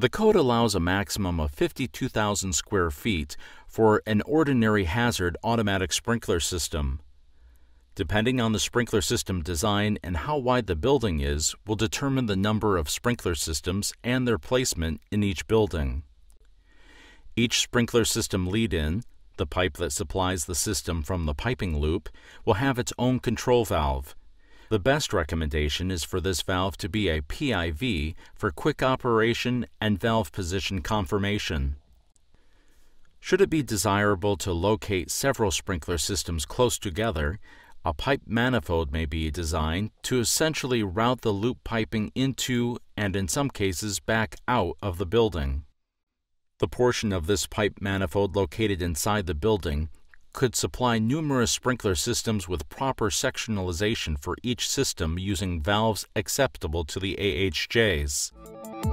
The code allows a maximum of 52,000 square feet for an ordinary hazard automatic sprinkler system. Depending on the sprinkler system design and how wide the building is will determine the number of sprinkler systems and their placement in each building. Each sprinkler system lead-in, the pipe that supplies the system from the piping loop, will have its own control valve. The best recommendation is for this valve to be a PIV for quick operation and valve position confirmation. Should it be desirable to locate several sprinkler systems close together, a pipe manifold may be designed to essentially route the loop piping into and in some cases back out of the building. The portion of this pipe manifold located inside the building could supply numerous sprinkler systems with proper sectionalization for each system using valves acceptable to the AHJs.